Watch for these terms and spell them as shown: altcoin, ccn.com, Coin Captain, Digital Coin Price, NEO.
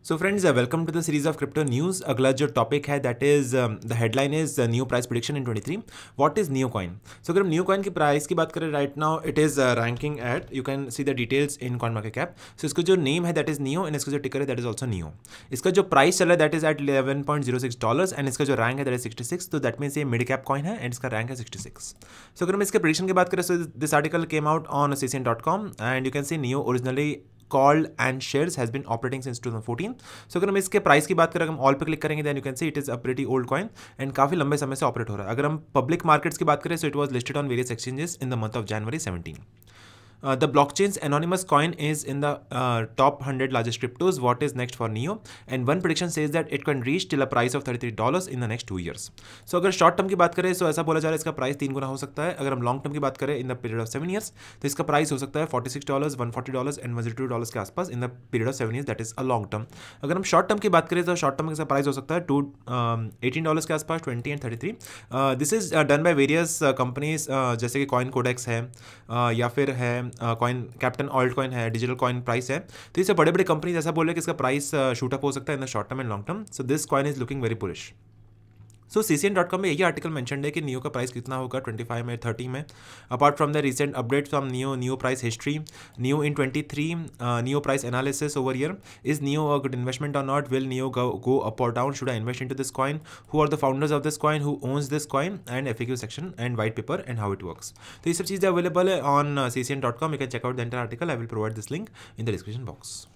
So friends, welcome to the series of crypto news. अगला जो topic है that is the headline is new price prediction in 23. What is new coin. So अगर हम new coin की price की बात करें right now it is ranking at, you can see the details in coin market cap. So इसका जो name है that is neo and इसका जो टिकर है दैट इज ऑल्सो नियो. इसका जो प्राइस चल रहा है दैट इज एट $11.06 एंड इसका जो रैंक है दैट इज 66. तो दैट मीन्स ये मिड कैप कॉइन है एंड इसका रैंक है 66. सो अगर हम इसके प्रेडिक्शन की बात करें so this article came out on CCN.com and you can see Neo originally called and shares has been operating since 2014. So अगर हम इसके प्राइस की बात करें, अगर हम ऑल पे क्लिक करेंगे then you can see it is a pretty old coin and काफ़ी लंबे समय से ऑपरेट हो रहा है. अगर हम पब्लिक मार्केट्स की बात करें so it was listed on various exchanges in the month of January 17. The blockchain's anonymous coin is in the top 100 largest cryptos. What is next for NEO? And one prediction says that it can reach till a price of $33 in the next 2 years. So अगर short term की बात करें तो ऐसा बोला जा रहा है इसका प्राइस 3 गुना हो सकता है. अगर हम लॉन्ग टर्म की बात करें in the period of 7 years तो इसका प्राइस हो सकता है $46, $140 एंड $102 के आसपास in the period of 7 years. That is a long term. अगर हम शॉर्ट टर्म की बात करें तो शॉर्ट टर्म का प्राइस हो सकता है $18 के आसपास, $20 and $33. This is done by various companies जैसे कि कॉइन कोडेक्स है या फिर है कॉइन कैप्टन, ऑल्ट कॉइन है, डिजिटल कॉइन प्राइस है. तो इससे बड़े बड़े कंपनीज ऐसा बोल रहे हैं कि इसका प्राइस शूटअप हो सकता है in the short term and long term. So this coin is looking very bullish. So CCN.com में यही आर्टिकल मेंशनड है कि नियो का प्राइस कितना होगा 25 में, 30 में. Apart from the recent update from Neo, Neo price history, Neo in 23, Neo price analysis over year, is Neo a good investment और not, will Neo go up और down, should I invest into this coin, who are the founders of this coin, who owns this coin and FAQ section and white paper and how it works. तो ये सब चीज़ें available है on CCN.com. You can check out the entire article. I will provide this link in the description box.